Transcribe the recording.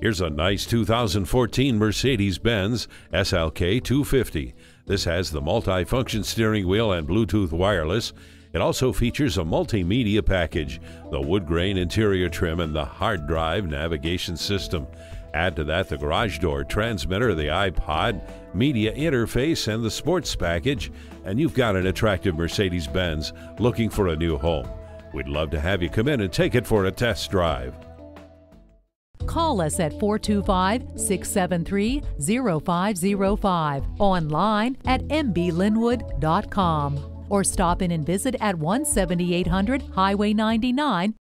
Here's a nice 2014 Mercedes-Benz SLK250. This has the multi-function steering wheel and Bluetooth wireless. It also features a multimedia package, the wood grain interior trim, and the hard drive navigation system. Add to that the garage door transmitter, the iPod, media interface, and the sports package, and you've got an attractive Mercedes-Benz looking for a new home. We'd love to have you come in and take it for a test drive. Call us at 425-673-0505, online at mblynwood.com, or stop in and visit at 17800 Highway 99